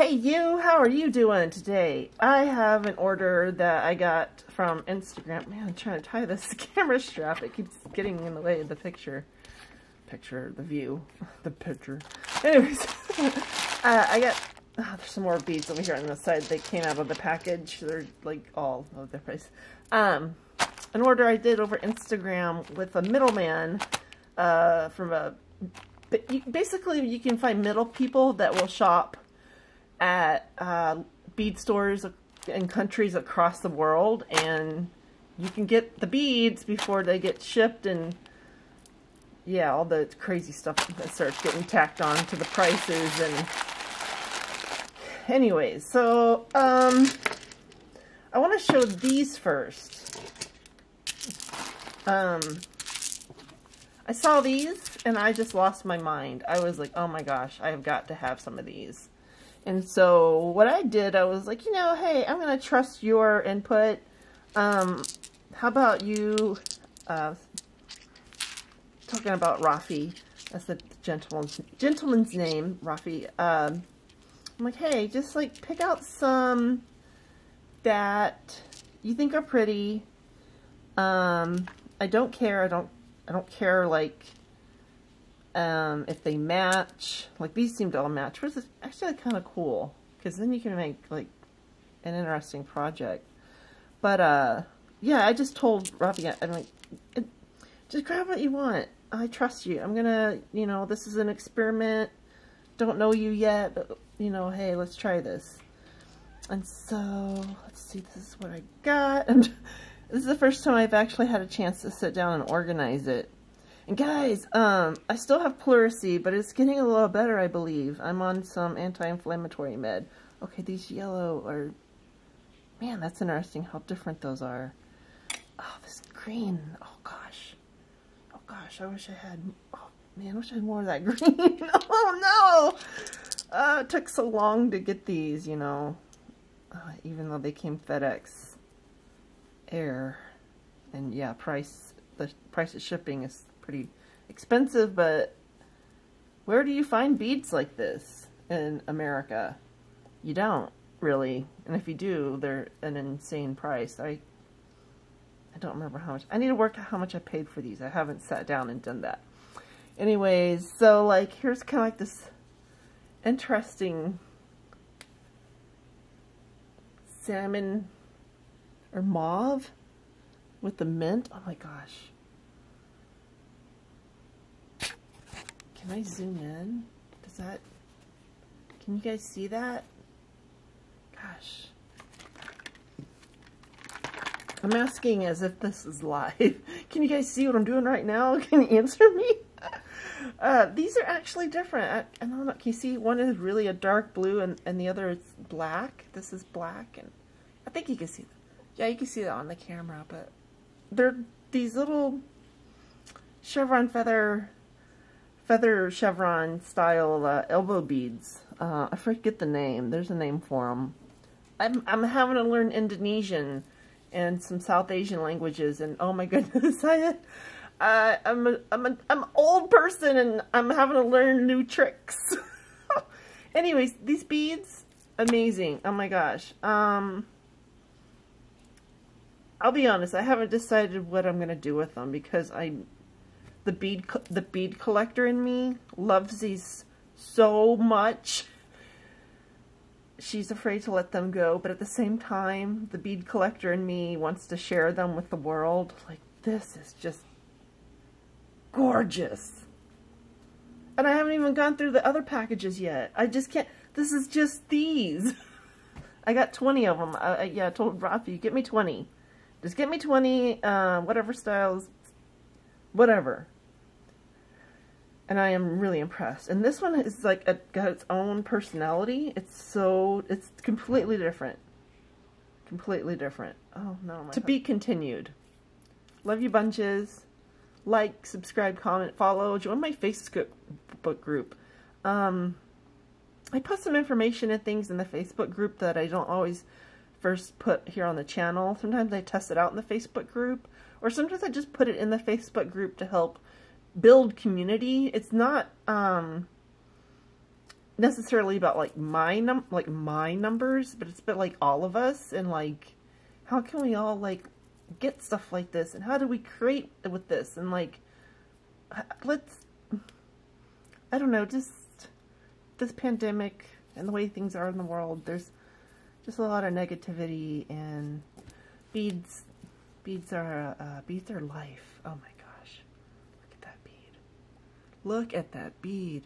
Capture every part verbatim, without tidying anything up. Hey you, how are you doing today? I have an order that I got from Instagram. Man, I'm trying to tie this camera strap. It keeps getting in the way of the picture. Picture, the view, the picture. Anyways, uh, I got oh, there's some more beads over here on the side. They came out of the package. They're like all over the place. Um, an order I did over Instagram with a middleman uh, from a... But you, basically, you can find middle people that will shop at uh, bead stores in countries across the world, and you can get the beads before they get shipped, and yeah, all the crazy stuff that starts getting tacked on to the prices. And anyways, so um, I want to show these first. Um, I saw these and I just lost my mind. I was like, oh my gosh, I have got to have some of these. And so what I did, I was like, you know, hey, I'm going to trust your input. Um, how about you, uh, talking about Rafi, that's the gentleman's, gentleman's name, Rafi. Um, I'm like, hey, just like pick out some that you think are pretty. Um, I don't care. I don't I don't care, like, um, if they match. Like, these seem to all match, which is actually kind of cool, because then you can make, like, an interesting project. But, uh, yeah, I just told Rafi, I'm like, just grab what you want. I trust you. I'm gonna, you know, this is an experiment. Don't know you yet, but, you know, hey, let's try this. And so, let's see, this is what I got. I'm just, this is the first time I've actually had a chance to sit down and organize it. And guys, um, I still have pleurisy, but it's getting a little better, I believe. I'm on some anti-inflammatory med. Okay, these yellow are... Man, that's interesting how different those are. Oh, this green. Oh, gosh. Oh, gosh, I wish I had... Oh, man, I wish I had more of that green. Oh, no! Uh, it took so long to get these, you know. Uh, even though they came FedEx. Air and yeah, price the price of shipping is pretty expensive, but where do you find beads like this in America? You don't really, and if you do, they're an insane price. I I don't remember how much. I need to work out how much I paid for these. I haven't sat down and done that. Anyways, so like here's kind of like this interesting salmon or mauve with the mint. Oh my gosh. Can I zoom in? Does that... Can you guys see that? Gosh. I'm asking as if this is live. Can you guys see what I'm doing right now? Can you answer me? Uh, these are actually different. I, I don't know. Can you see? One is really a dark blue and, and the other is black. This is black, and I think you can see that. Yeah, you can see that on the camera, but they're these little chevron feather, feather chevron style uh, elbow beads. Uh, I forget the name. There's a name for them. I'm I'm having to learn Indonesian and some South Asian languages, and oh my goodness, I uh, I'm a, I'm a, I'm an old person, and I'm having to learn new tricks. Anyways, these beads, amazing. Oh my gosh. Um. I'll be honest, I haven't decided what I'm going to do with them because I, the bead, the bead collector in me loves these so much. She's afraid to let them go, but at the same time, the bead collector in me wants to share them with the world. Like, this is just gorgeous. And I haven't even gone through the other packages yet. I just can't, this is just these. I got twenty of them. I, yeah, I told Rafi, get me twenty. Just get me twenty, uh, whatever styles, whatever. And I am really impressed. And this one is like, a, got its own personality. It's so, it's completely different. Completely different. Oh, no. My to be continued. Love you bunches. Like, subscribe, comment, follow. Join my Facebook group. Um, I put some information and things in the Facebook group that I don't always... first put here on the channel. Sometimes I test it out in the Facebook group, or sometimes I just put it in the Facebook group to help build community. It's not um, necessarily about like my num like my numbers, but it's about like all of us, and like how can we all like get stuff like this, and how do we create with this, and like let's I don't know, just this pandemic and the way things are in the world, there's just a lot of negativity, and beads beads are uh, beads are life. Oh my gosh, look at that bead, look at that bead.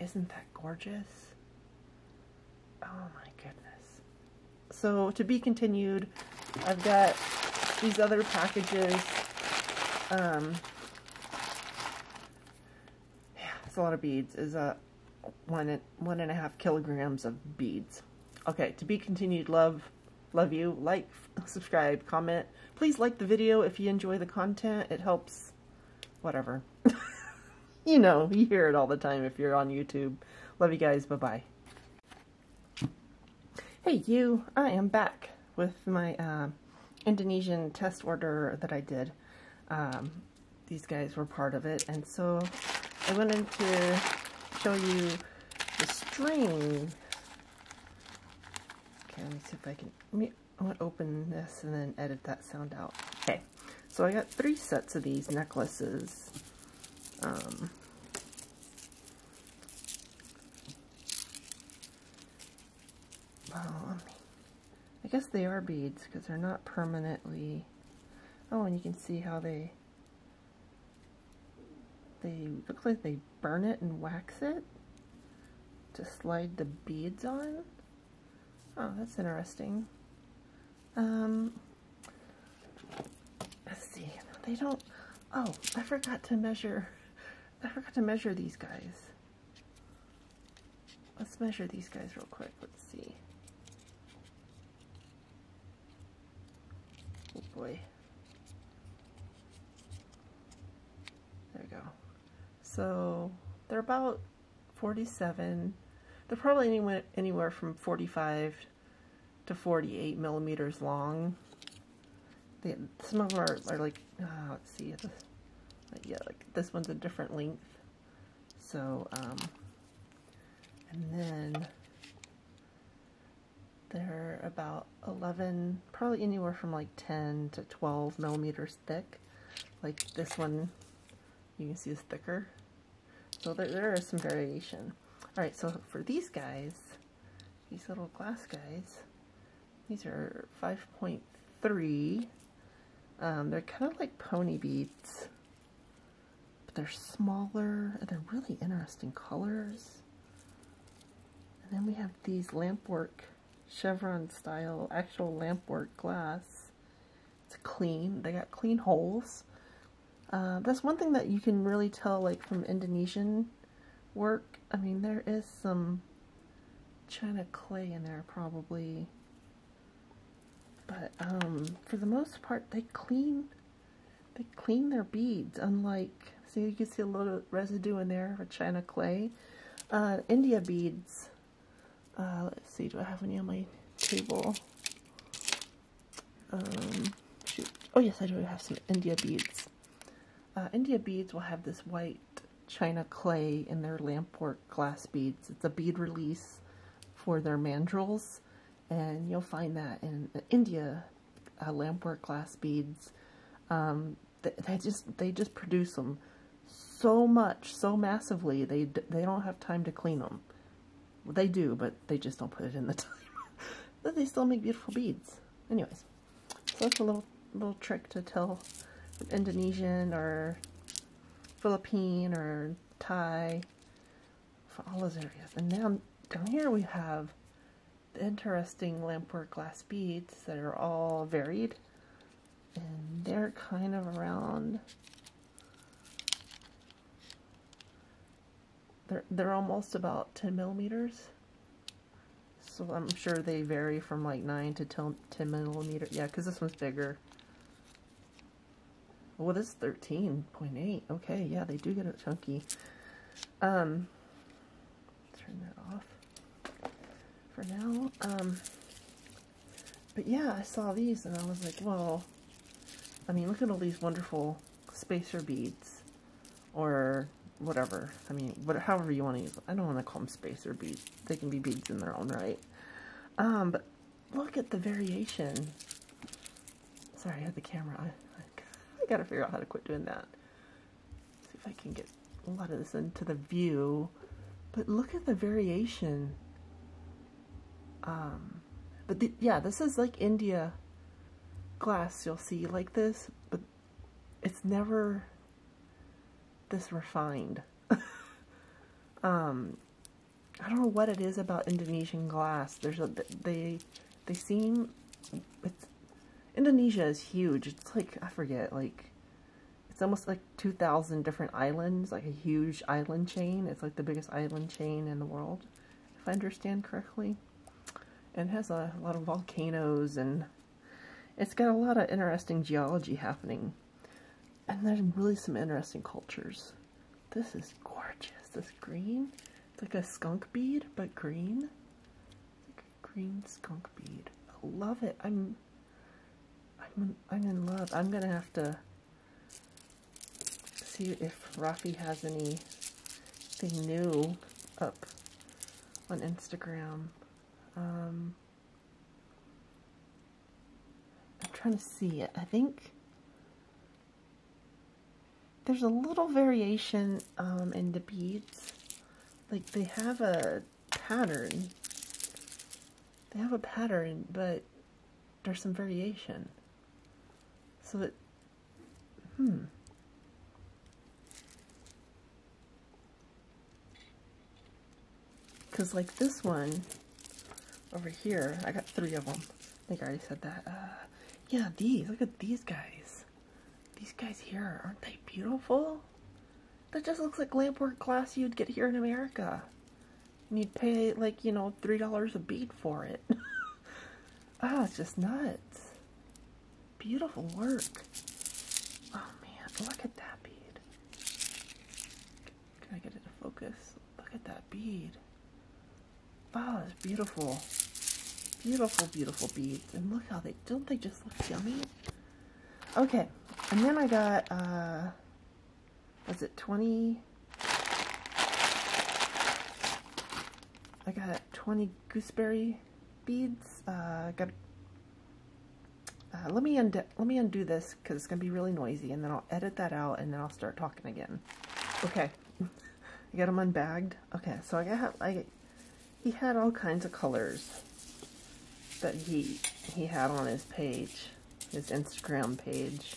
Isn't that gorgeous? Oh my goodness. So to be continued, I've got these other packages. Um, yeah, it's a lot of beads. Is a uh, one one and a half kilograms of beads. Okay, to be continued. Love, love you. Like, subscribe, comment. Please like the video if you enjoy the content. It helps. Whatever. You know, you hear it all the time if you're on YouTube. Love you guys. Bye-bye. Hey, you. I am back with my uh, Indonesian test order that I did. Um, these guys were part of it. And so I wanted to show you the string. Okay, let me see if I can... I want to open this and then edit that sound out. Okay. So I got three sets of these necklaces. Um, well, I guess they are beads because they're not permanently. Oh, and you can see how they they look like they burn it and wax it to slide the beads on. Oh, that's interesting. Um, let's see. They don't. Oh, I forgot to measure. I forgot to measure these guys. Let's measure these guys real quick. Let's see. Oh boy. There we go. So they're about forty-seven. They're probably anywhere, anywhere from forty-five to forty-eight millimeters long. They, some of them are, are like, uh, let's see, this, yeah, like this one's a different length. So, um, and then they're about eleven, probably anywhere from like ten to twelve millimeters thick. Like this one, you can see is thicker. So there, there is some variation. All right, so for these guys, these little glass guys, these are five point three. Um, they're kind of like pony beads, but they're smaller, and they're really interesting colors. And then we have these lampwork, chevron style, actual lampwork glass. It's clean. They got clean holes. Uh, that's one thing that you can really tell, like, from Indonesian work. I mean, there is some China clay in there, probably. But um, for the most part, they clean, they clean their beads. Unlike, see, you can see a little residue in there for China clay. Uh, India beads. Uh, let's see, do I have any on my table? Um, shoot. Oh yes, I do have some India beads. Uh, India beads will have this white China clay in their lampwork glass beads. It's a bead release for their mandrels. And you'll find that in India, uh, lampwork glass beads. Um, they, they just they just produce them so much, so massively. They they don't have time to clean them. Well, they do, but they just don't put it in the time. But they still make beautiful beads. Anyways, so that's a little little trick to tell from Indonesian or Philippine or Thai, for all those areas. And now down here we have interesting lampwork glass beads that are all varied, and they're kind of around, they're, they're almost about ten millimeters, so I'm sure they vary from like nine to ten millimeters. Yeah, because this one's bigger. Well, this is thirteen point eight. Okay, yeah, they do get it chunky. Um, turn that off for now. Um, but yeah, I saw these and I was like, well, I mean, look at all these wonderful spacer beads or whatever. I mean, what, however you want to use it. I don't want to call them spacer beads. They can be beads in their own right. Um, but look at the variation. Sorry, I had the camera on. I gotta figure out how to quit doing that. Let's see if I can get a lot of this into the view. But look at the variation. Um, but the, yeah, this is like India glass. You'll see like this, but it's never this refined. um, I don't know what it is about Indonesian glass. There's a they they seem it's, Indonesia is huge. It's like I forget like it's almost like two thousand different islands, like a huge island chain. It's like the biggest island chain in the world, if I understand correctly. And it has a lot of volcanoes, and it's got a lot of interesting geology happening. And there's really some interesting cultures. This is gorgeous. This green. It's like a skunk bead, but green. It's like a green skunk bead. I love it. I'm I'm I'm in love. I'm gonna have to see if Rafi has anything new up on Instagram. Um I'm trying to see it. I think there's a little variation um, in the beads. Like they have a pattern. They have a pattern, but there's some variation. So that, hmm. Because like this one over here, I got three of them. I think I already said that. Uh, yeah, these. Look at these guys. These guys here, aren't they beautiful? That just looks like lampwork glass you'd get here in America. And you'd pay, like, you know, three dollars a bead for it. Oh, it's just nuts. Beautiful work. Oh, man, look at that bead. Can I get it to focus? Look at that bead. Oh, it's beautiful. Beautiful, beautiful beads. And look how they, don't they just look yummy? Okay. And then I got, uh, was it twenty? I got twenty gooseberry beads. Uh, got. Uh, let me undo. Let me undo this because it's gonna be really noisy, and then I'll edit that out, and then I'll start talking again. Okay, I got them unbagged. Okay, so I got. I. He had all kinds of colors that he he had on his page, his Instagram page.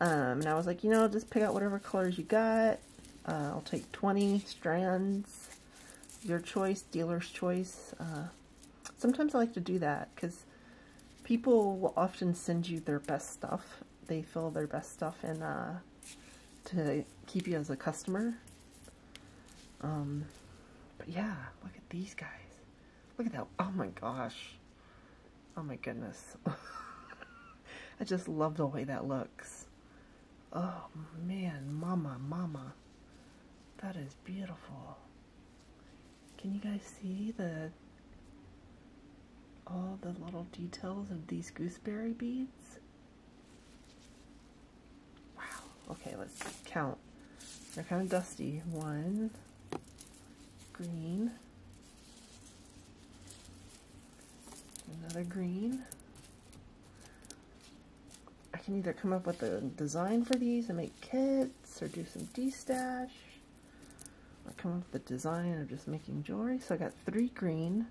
Um, and I was like, you know, just pick out whatever colors you got. Uh, I'll take twenty strands, your choice, dealer's choice. Uh, sometimes I like to do that because people will often send you their best stuff. They fill their best stuff in uh, to keep you as a customer. Um, but yeah, look at these guys. Look at that. Oh my gosh. Oh my goodness. I just love the way that looks. Oh man, mama, mama, that is beautiful. Can you guys see the all the little details of these gooseberry beads? Wow. Okay, let's count. They're kind of dusty. One, green, another green. I can either come up with a design for these and make kits, or do some de-stash, or come up with the design of just making jewelry. So I got three green.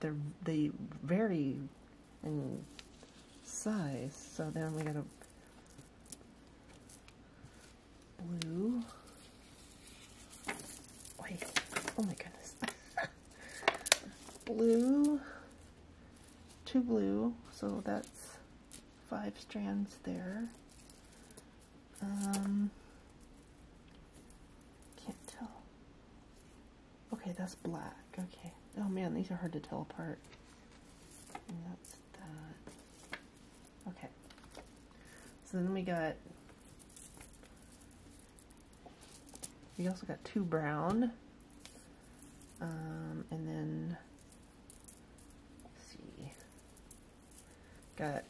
They're, they vary in size. So then we got a blue. Wait, oh my goodness. Blue. Two blue, so that's five strands there. Um, can't tell. Okay, that's black. Okay. Oh man, these are hard to tell apart. And that's that. Okay. So then we got. We also got two brown. Um, and then. Got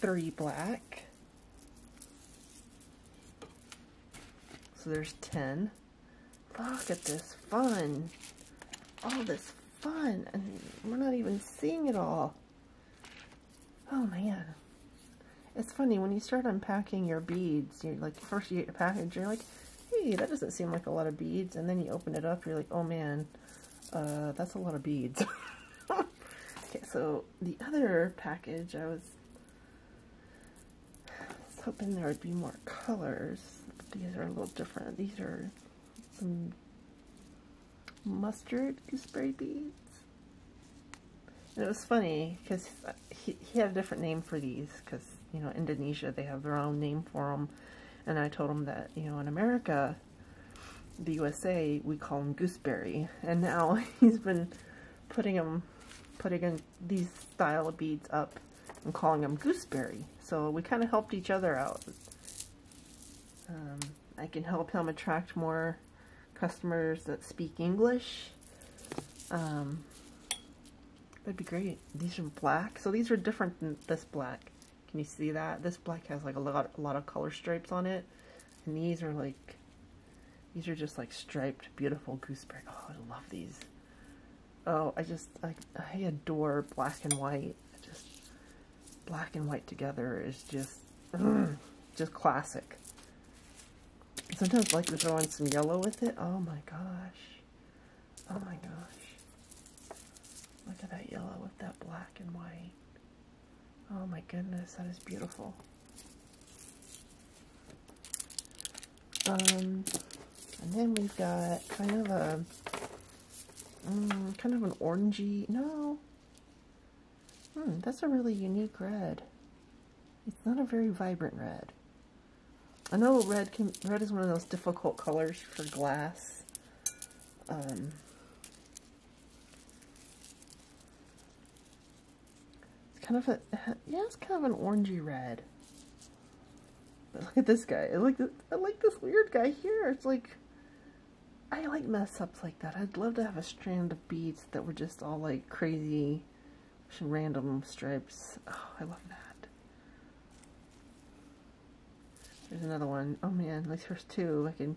three black, so there's ten. Look at this fun. All this fun, and we're not even seeing it all. Oh man. It's funny, when you start unpacking your beads, you're like, first you get your package, you're like, hey, that doesn't seem like a lot of beads, and then you open it up, you're like, oh man, uh, that's a lot of beads. Okay, so the other package, I was hoping there would be more colors. These are a little different. These are some mustard gooseberry beads. And it was funny because he, he had a different name for these because, you know, Indonesia, they have their own name for them. And I told him that, you know, in America, the U S A, we call them gooseberry. And now he's been putting them, putting in these style of beads up and calling them gooseberry. So we kind of helped each other out. Um, I can help him attract more customers that speak English. Um, That'd be great. These are black. So these are different than this black. Can you see that? This black has like a lot, a lot of color stripes on it. And these are like, these are just like striped, beautiful gooseberry. Oh, I love these. Oh, I just, I, I adore black and white. I just, black and white together is just, mm, just classic. Sometimes I like to throw in some yellow with it. Oh my gosh. Oh my gosh. Look at that yellow with that black and white. Oh my goodness, that is beautiful. Um, and then we've got kind of a, um, kind of an orangey, no. Hmm, that's a really unique red. It's not a very vibrant red. I know red can, red is one of those difficult colors for glass. Um... Kind of a, yeah, it's kind of an orangey red. But look at this guy. I like, this, I like this weird guy here. It's like, I like mess ups like that. I'd love to have a strand of beads that were just all like crazy, random stripes. Oh, I love that. There's another one. Oh man, at least there's two. I can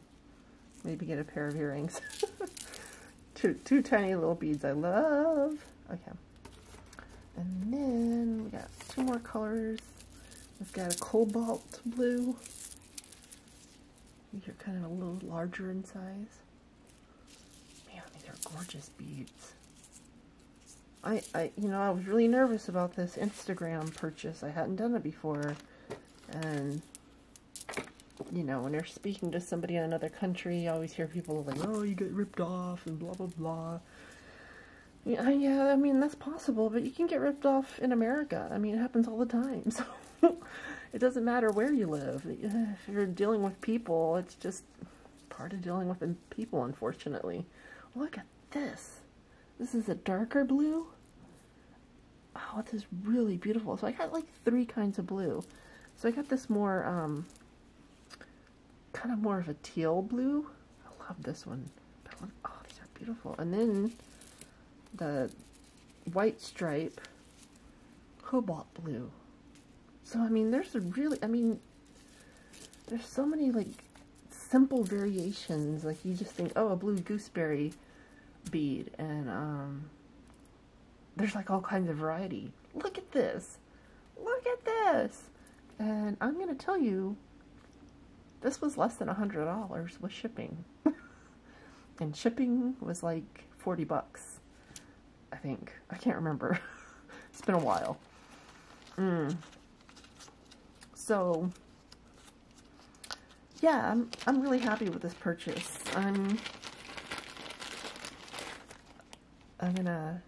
maybe get a pair of earrings. two, two tiny little beads I love. Okay. And then we got two more colors. We've got a cobalt blue. These are kind of a little larger in size. Man, these are gorgeous beads. I, I, you know, I was really nervous about this Instagram purchase. I hadn't done it before. And, you know, when you're speaking to somebody in another country, you always hear people like, oh, you get ripped off and blah, blah, blah. Yeah, yeah, I mean, that's possible, but you can get ripped off in America. I mean, it happens all the time, so it doesn't matter where you live. If you're dealing with people, it's just part of dealing with people, unfortunately. Look at this. This is a darker blue. Oh, this is really beautiful. So I got, like, three kinds of blue. So I got this more, um, kind of more of a teal blue. I love this one. But look, oh, these are beautiful. And then the white stripe cobalt blue. So I mean, there's a really, I mean, there's so many like simple variations. Like you just think, oh, a blue gooseberry bead, and um, there's like all kinds of variety. Look at this, look at this, and I'm gonna tell you, this was less than a hundred dollars with shipping, and shipping was like forty bucks. I think. I can't remember. It's been a while. Mm. So, yeah, I'm, I'm really happy with this purchase. I'm, I'm gonna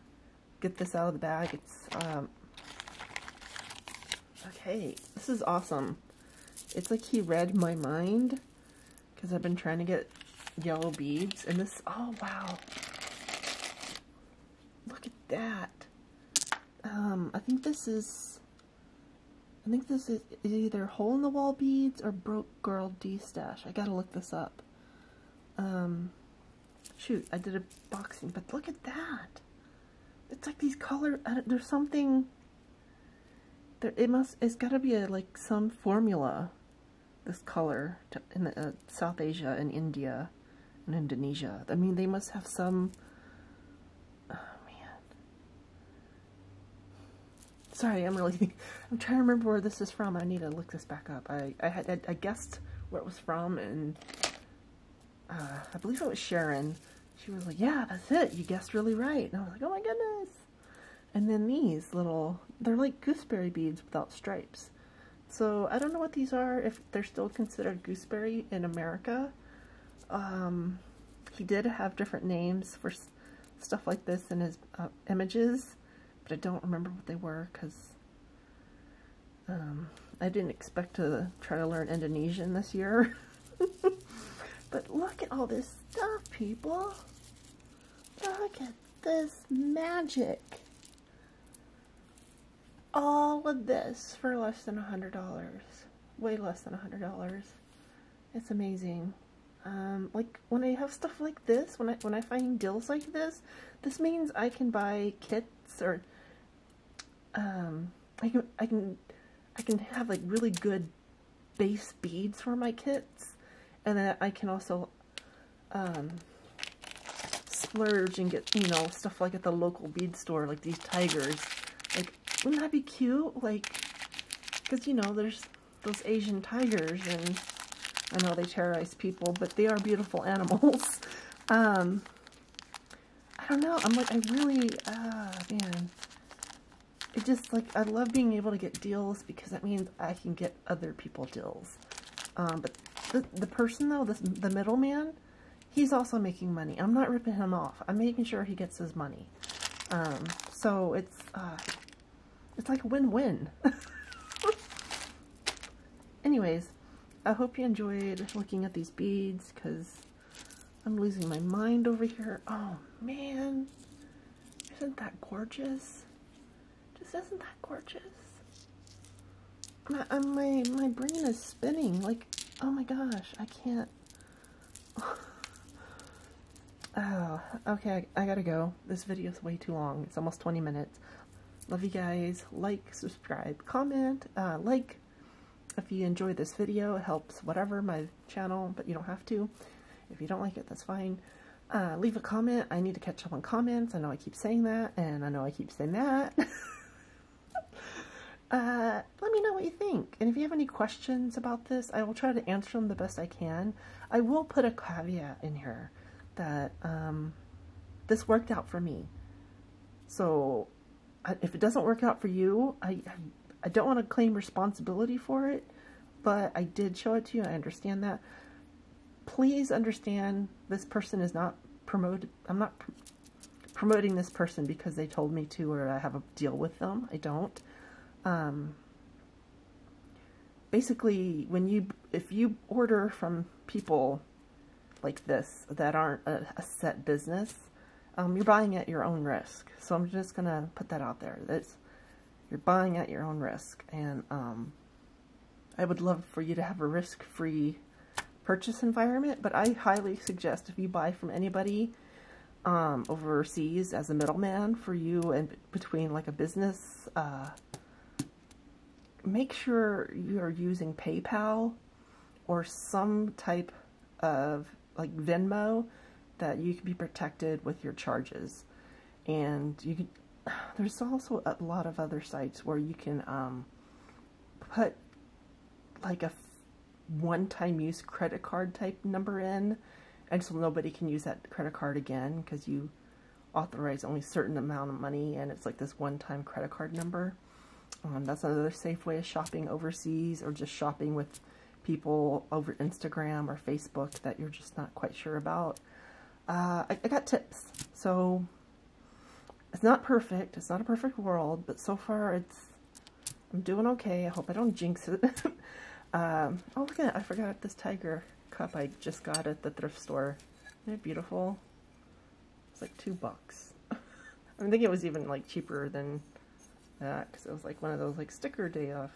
get this out of the bag. It's, um, okay, this is awesome. It's like he read my mind, because I've been trying to get yellow beads, and this, oh, wow. Look at that. Um, I think this is, I think this is either hole-in-the-wall beads or Broke Girl D-Stash. I gotta look this up. Um, shoot, I did a boxing, but look at that. It's like these color, uh, there's something, there, it must, it's gotta be a, like, some formula this color to, in the, uh, South Asia and India and Indonesia. I mean, they must have some... Oh, man. Sorry, I'm really... I'm trying to remember where this is from. I need to look this back up. I, I, had, I, I guessed where it was from, and uh, I believe it was Sharon. She was like, yeah, that's it. You guessed really right. And I was like, oh my goodness. And then these little... They're like gooseberry beads without stripes. So I don't know what these are, if they're still considered gooseberry in America. Um, he did have different names for s stuff like this in his uh, images, but I don't remember what they were because um, I didn't expect to try to learn Indonesian this year. But look at all this stuff, people. Look at this magic. All of this for less than a hundred dollars, way less than a hundred dollars. It's amazing. Um, like when I have stuff like this, when I when I find deals like this, this means I can buy kits, or um, I can I can I can have like really good base beads for my kits, and then I can also um, splurge and get, you know, stuff like at the local bead store, like these tigers. Like, wouldn't that be cute? Like, because, you know, there's those Asian tigers, and I know they terrorize people, but they are beautiful animals. um, I don't know. I'm like, I really, ah, uh, man. It just, like, I love being able to get deals because that means I can get other people deals. Um, but the, the person, though, this, the middleman, he's also making money. I'm not ripping him off. I'm making sure he gets his money. Um, so it's, uh, it's like a win-win. Anyways, I hope you enjoyed looking at these beads, because I'm losing my mind over here. Oh, man. Isn't that gorgeous? Just isn't that gorgeous? My, my, my brain is spinning. Like, oh my gosh, I can't. Oh, okay, I, I gotta go. This video is way too long. It's almost twenty minutes. Love you guys. Like, subscribe, comment, uh, like. If you enjoy this video, it helps whatever my channel, but you don't have to. If you don't like it, that's fine. Uh, leave a comment. I need to catch up on comments. I know I keep saying that, and I know I keep saying that. uh, let me know what you think. And if you have any questions about this, I will try to answer them the best I can. I will put a caveat in here that um, this worked out for me. So I, if it doesn't work out for you, I... I I don't want to claim responsibility for it, but I did show it to you. I understand that. Please understand, this person is not promoted. I'm not pr promoting this person because they told me to, or I have a deal with them. I don't. Um, basically, when you if you order from people like this that aren't a, a set business, um, you're buying at your own risk. So I'm just gonna put that out there. That's You're buying at your own risk, and um, I would love for you to have a risk-free purchase environment, but I highly suggest if you buy from anybody um, overseas as a middleman for you and between like a business, uh, make sure you're using PayPal or some type of like Venmo that you can be protected with your charges. And you can... There's also a lot of other sites where you can um, put like a one-time use credit card type number in, and so nobody can use that credit card again because you authorize only a certain amount of money, and it's like this one-time credit card number. Um, that's another safe way of shopping overseas, or just shopping with people over Instagram or Facebook that you're just not quite sure about. Uh, I, I got tips, so... It's not perfect. It's not a perfect world, but so far it's, I'm doing okay. I hope I don't jinx it. um, oh, look at it. I forgot this tiger cup I just got at the thrift store. Isn't it beautiful? It's like two bucks. I think it was even like cheaper than that because it was like one of those like sticker day off.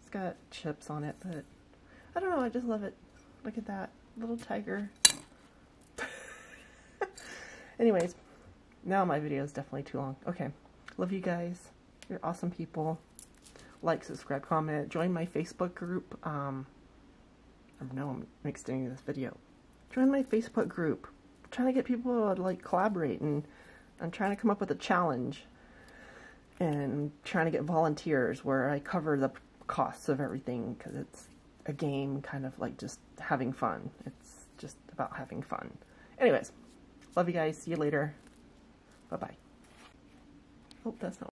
It's got chips on it, but I don't know. I just love it. Look at that little tiger. Anyways. Now my video is definitely too long. Okay. Love you guys. You're awesome people. Like, subscribe, comment. Join my Facebook group. Um, I know I'm extending this video. Join my Facebook group. I'm trying to get people to like collaborate, and I'm trying to come up with a challenge, and I'm trying to get volunteers where I cover the costs of everything, because it's a game, kind of like just having fun. It's just about having fun. Anyways, love you guys. See you later. Bye bye. Hope that's not.